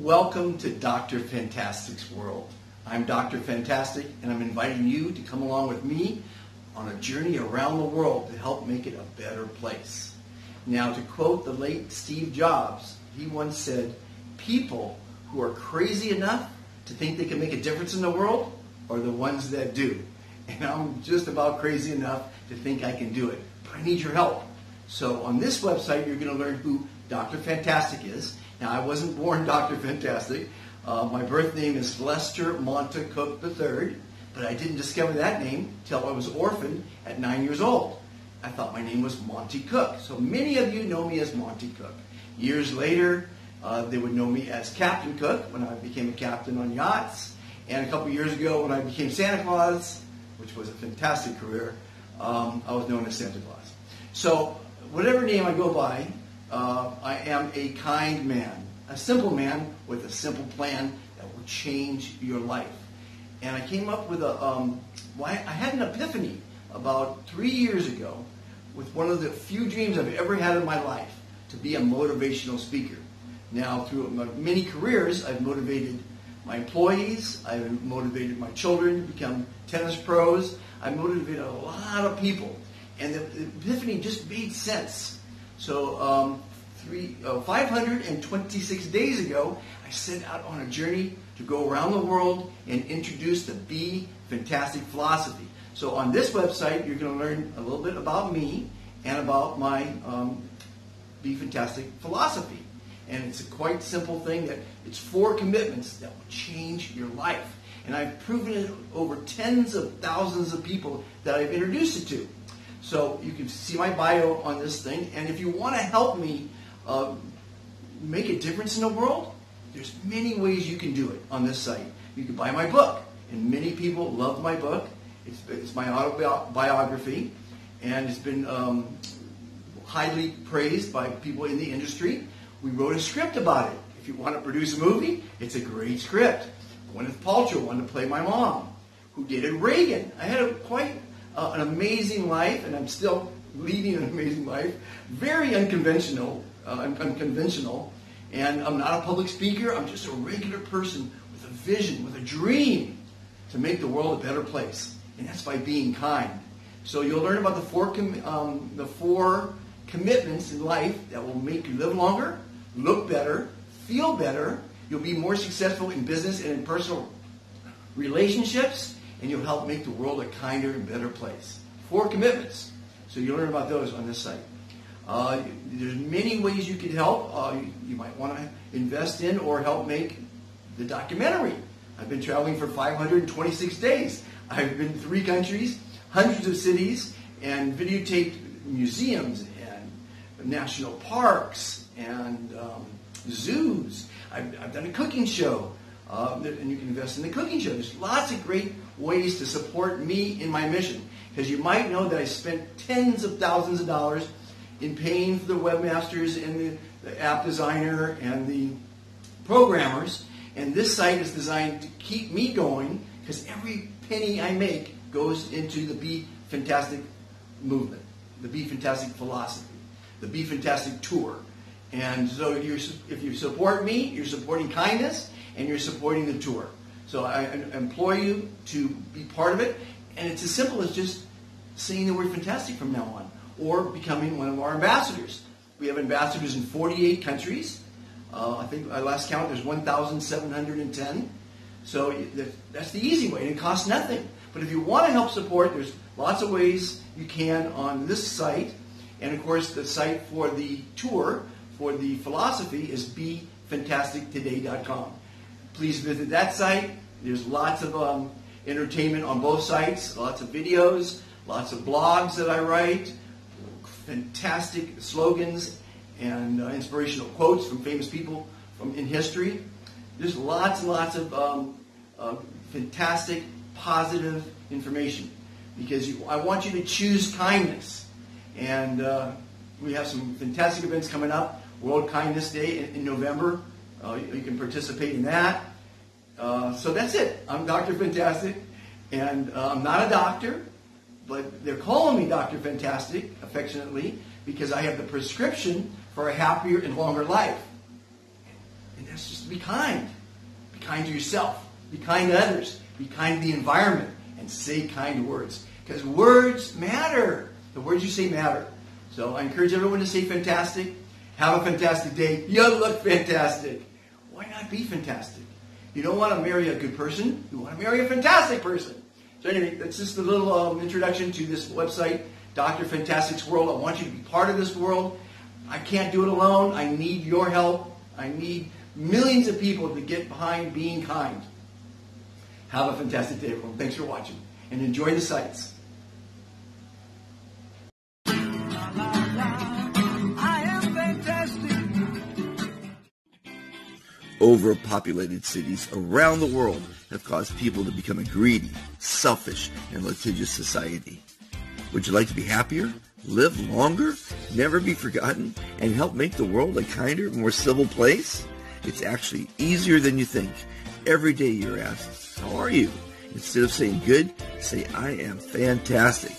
Welcome to Dr. Fantastic's World. I'm Dr. Fantastic, and I'm inviting you to come along with me on a journey around the world to help make it a better place. Now, to quote the late Steve Jobs, he once said, "People who are crazy enough to think they can make a difference in the world are the ones that do." And I'm just about crazy enough to think I can do it, but I need your help. So on this website, you're going to learn who Dr. Fantastic is. Now, I wasn't born Dr. Fantastic. My birth name is Lester Monte Cook III, but I didn't discover that name till I was orphaned at 9 years old. I thought my name was Monte Cook. So many of you know me as Monte Cook. Years later, they would know me as Captain Cook when I became a captain on yachts. And a couple years ago, when I became Santa Claus, which was a fantastic career, I was known as Santa Claus. So whatever name I go by, I am a kind man, a simple man with a simple plan that will change your life. And I came up with I had an epiphany about 3 years ago with one of the few dreams I've ever had in my life, to be a motivational speaker. Now, through my many careers, I've motivated my employees, I've motivated my children to become tennis pros, I've motivated a lot of people. And the epiphany just made sense. So 526 days ago, I set out on a journey to go around the world and introduce the Be Fantastic Philosophy. So on this website, you're going to learn a little bit about me and about my Be Fantastic Philosophy. And it's a quite simple thing that it's 4 commitments that will change your life. And I've proven it over tens of thousands of people that I've introduced it to. So you can see my bio on this thing. And if you want to help me make a difference in the world, there's many ways you can do it on this site. You can buy my book. And many people love my book. It's my autobiography. And it's been highly praised by people in the industry. We wrote a script about it. If you want to produce a movie, it's a great script. Gwyneth Paltrow wanted to play my mom, who did Reagan. I had an amazing life, and I'm still leading an amazing life. Very unconventional, and I'm not a public speaker. I'm just a regular person with a vision, with a dream to make the world a better place, and that's by being kind. So you'll learn about the four commitments in life that will make you live longer, look better, feel better. You'll be more successful in business and in personal relationships, and you'll help make the world a kinder and better place. 4 commitments. So you'll learn about those on this site. There's many ways you can help. You might want to invest in or help make the documentary. I've been traveling for 526 days. I've been to 3 countries, hundreds of cities, and videotaped museums and national parks and zoos. I've done a cooking show, and you can invest in the cooking show. There's lots of great ways to support me in my mission, because you might know that I spent tens of thousands of dollars in paying for the webmasters and the app designer and the programmers, and this site is designed to keep me going, because every penny I make goes into the Be Fantastic movement, the Be Fantastic Philosophy, the Be Fantastic Tour. And so if you support me, you're supporting kindness, and you're supporting the tour. So I implore you to be part of it. And it's as simple as just saying the word fantastic from now on, or becoming one of our ambassadors. We have ambassadors in 48 countries. I think I last count, there's 1,710. So that's the easy way, and it costs nothing. But if you want to help support, there's lots of ways you can on this site. And, of course, the site for the tour, for the philosophy, is BeFantasticToday.com. Please visit that site. There's lots of entertainment on both sites, lots of videos, lots of blogs that I write, fantastic slogans and inspirational quotes from famous people in history. There's lots and lots of fantastic, positive information, because I want you to choose kindness. And we have some fantastic events coming up. World Kindness Day in November. You can participate in that. So that's it. I'm Dr. Fantastic, and I'm not a doctor, but they're calling me Dr. Fantastic affectionately, because I have the prescription for a happier and longer life. And That's just be kind. Be kind to yourself. Be kind to others. Be kind to the environment. And say kind words. Because words matter. The words you say matter. So I encourage everyone to say fantastic. Have a fantastic day. You look fantastic. Why not be fantastic? You don't want to marry a good person. You want to marry a fantastic person. So anyway, that's just a little introduction to this website, Dr. Fantastic's World. I want you to be part of this world. I can't do it alone. I need your help. I need millions of people to get behind being kind. Have a fantastic day, everyone. Thanks for watching. And enjoy the sights. Overpopulated cities around the world have caused people to become a greedy, selfish, and litigious society. Would you like to be happier, live longer, never be forgotten, and help make the world a kinder, more civil place? It's actually easier than you think. Every day you're asked, how are you? Instead of saying good, say I am fantastic.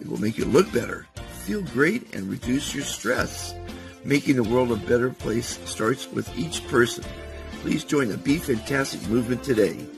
It will make you look better, feel great, and reduce your stress. Making the world a better place starts with each person. Please join the Be Fantastic movement today.